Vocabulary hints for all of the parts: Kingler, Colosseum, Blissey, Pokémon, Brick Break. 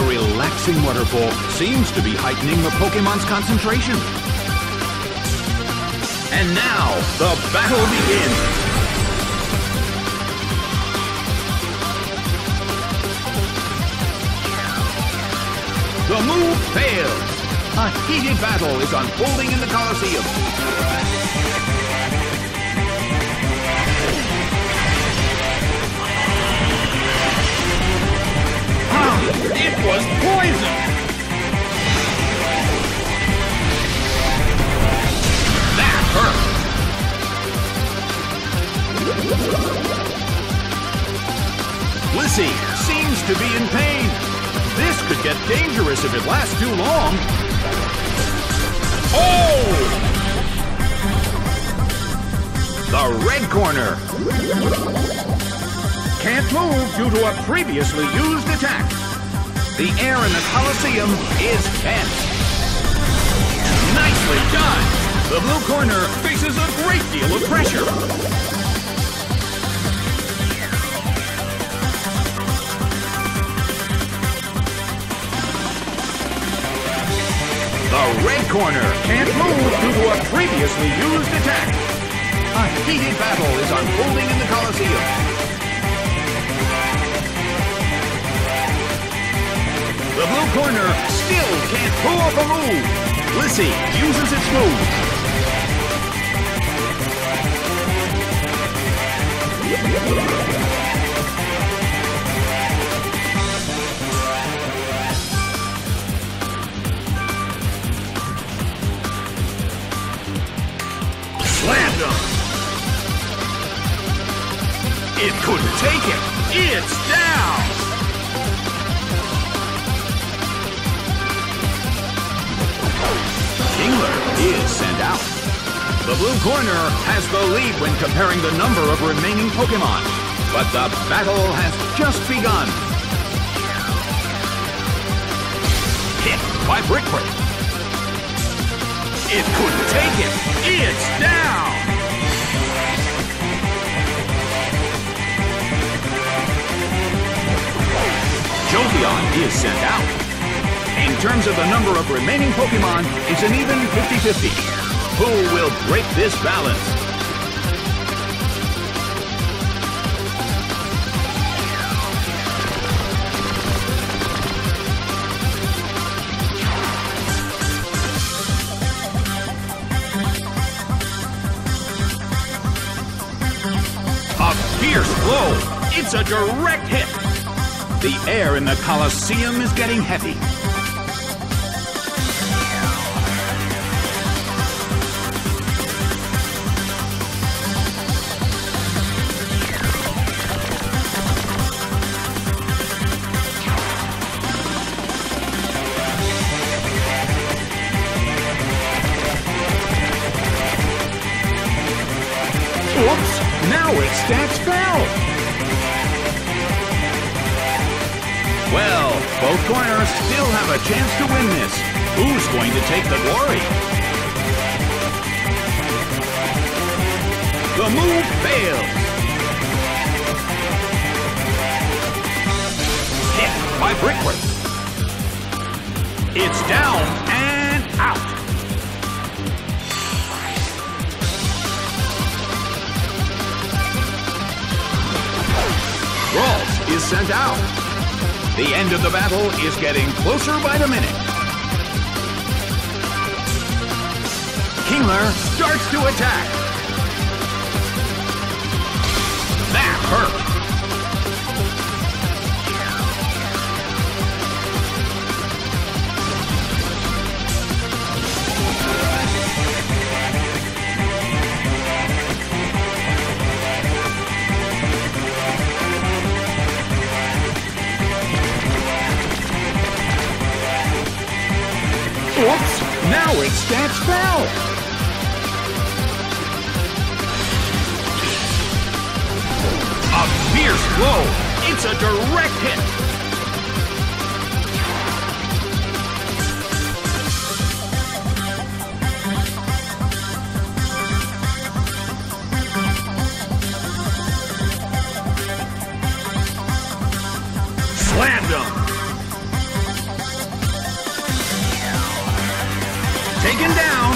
The relaxing waterfall seems to be heightening the Pokémon's concentration. And now, the battle begins! The move fails! A heated battle is unfolding in the Colosseum. It was poison! That hurt! Blissey seems to be in pain. This could get dangerous if it lasts too long. Oh! The red corner. Can't move due to a previously used attack. The air in the Colosseum is tense. Nicely done! The blue corner faces a great deal of pressure. The red corner can't move due to a previously used attack. A heated battle is unfolding in the Colosseum. The blue corner still can't pull off a move. Blissey uses its move. It couldn't take it. It's down. Kingler is sent out. The blue corner has the lead when comparing the number of remaining Pokémon, but the battle has just begun. Hit by Brick Break. It couldn't take it. It's down. Is sent out. In terms of the number of remaining Pokémon, it's an even 50-50. Who will break this balance? A fierce blow! It's a direct hit! The air in the Colosseum is getting heavy. Oops! Now it stacks fell! Well, both corners still have a chance to win this. Who's going to take the glory? The move fails. Hit by Brick Break. It's down and out. Ross is sent out. The end of the battle is getting closer by the minute. Kingler starts to attack. That hurt. Oops! Now it stacks fell! A fierce blow! It's a direct hit! Slammed him!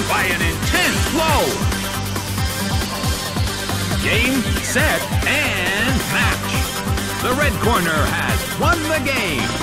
by an intense blow. Game, set, and match. The red corner has won the game.